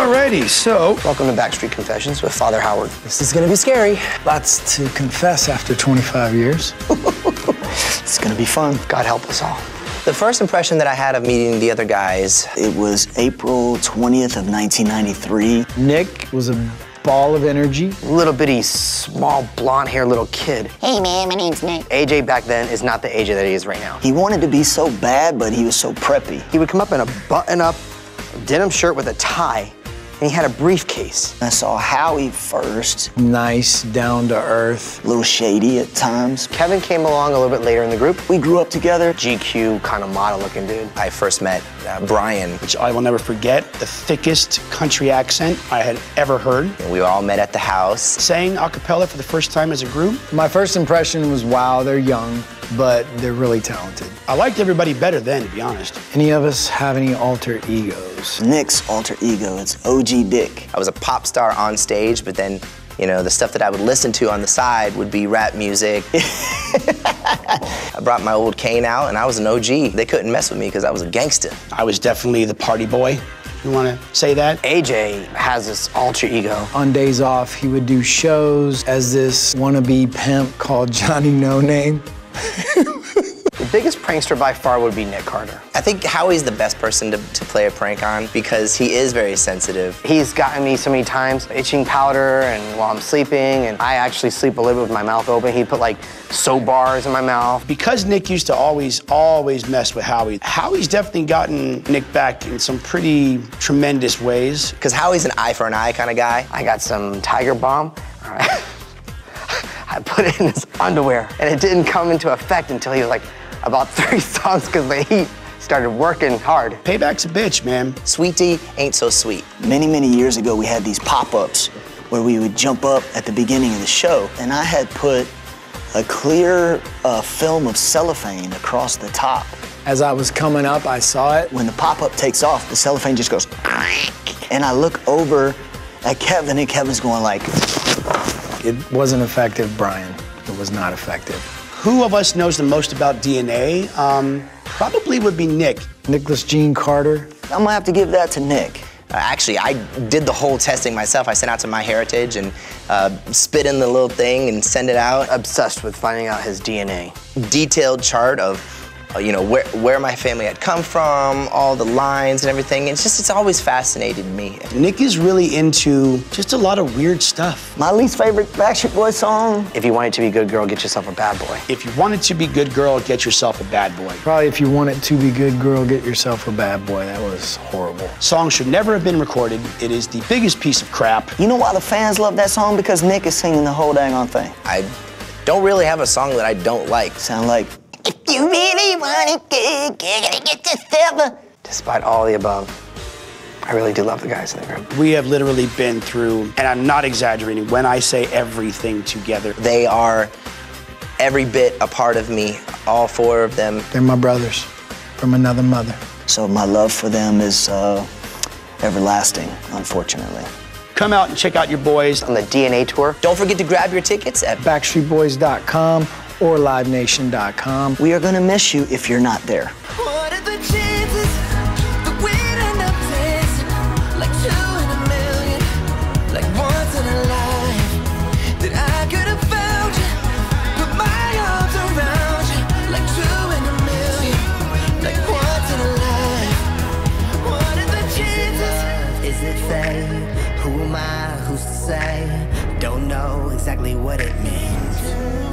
Alrighty, so welcome to Backstreet Confessions with Father Howard. This is gonna be scary. Lots to confess after 25 years. It's gonna be fun. God help us all. The first impression that I had of meeting the other guys, it was April 20th of 1993. Nick was a ball of energy. Little bitty, small, blonde haired little kid. Hey man, my name's Nick. AJ back then is not the AJ that he is right now. He wanted to be so bad, but he was so preppy. He would come up in a button-up denim shirt with a tie, and he had a briefcase. I saw Howie first. Nice, down to earth. A little shady at times. Kevin came along a little bit later in the group. We grew up together. GQ, kind of model looking dude. I first met Brian. Which I will never forget, the thickest country accent I had ever heard. And we all met at the house. Sang a cappella for the first time as a group. My first impression was, wow, they're young, but they're really talented. I liked everybody better then, to be honest. Any of us have any alter egos? Nick's alter ego, it's OG Dick. I was a pop star on stage, but then, you know, the stuff that I would listen to on the side would be rap music. I brought my old cane out, and I was an OG. They couldn't mess with me because I was a gangster. I was definitely the party boy. You want to say that? AJ has this alter ego. On days off, he would do shows as this wannabe pimp called Johnny No Name. The biggest prankster by far would be Nick Carter. I think Howie's the best person to play a prank on because he is very sensitive. He's gotten me so many times itching powder and while I'm sleeping, and I actually sleep a little bit with my mouth open. He put like soap bars in my mouth. Because Nick used to always mess with Howie, Howie's definitely gotten Nick back in some pretty tremendous ways. Because Howie's an eye for an eye kind of guy. I got some Tiger Bomb. All right. I put it in his underwear, and it didn't come into effect until he was like about 30 songs because the heat started working hard. Payback's a bitch, man. Sweetie ain't so sweet. Many years ago, we had these pop-ups where we would jump up at the beginning of the show, and I had put a clear film of cellophane across the top. As I was coming up, I saw it. When the pop-up takes off, the cellophane just goes, and I look over at Kevin, and Kevin's going like, it wasn't effective, Brian. It was not effective. Who of us knows the most about DNA? Probably would be Nick. Nicholas Gene Carter. I'm gonna have to give that to Nick. Actually, I did the whole testing myself. I sent out to MyHeritage and spit in the little thing and send it out. Obsessed with finding out his DNA. Detailed chart of, you know, where my family had come from, all the lines and everything. It's just, it's always fascinated me. Nick is really into just a lot of weird stuff. My least favorite Backstreet Boys song. If you want it to be good girl, get yourself a bad boy. If you want it to be good girl, get yourself a bad boy. Probably if you want it to be good girl, get yourself a bad boy. That was horrible. Song should never have been recorded. It is the biggest piece of crap. You know why the fans love that song? Because Nick is singing the whole dang on thing. I don't really have a song that I don't like. Sound like, if you really want it good, you're gonna get this devil. Despite all the above, I really do love the guys in the group. We have literally been through, and I'm not exaggerating, when I say everything together. They are every bit a part of me, all four of them. They're my brothers from another mother. So my love for them is everlasting, unfortunately. Come out and check out your boys on the DNA tour. Don't forget to grab your tickets at BackstreetBoys.com. or LiveNation.com. We are gonna miss you if you're not there. What are the chances that we'd end up dancing like 2 in a million, like once in a life, that I could have found you, put my arms around you, like 2 in a million, like once in a life. What are the chances? Is it fate? Who am I? Who's to say? Don't know exactly what it means.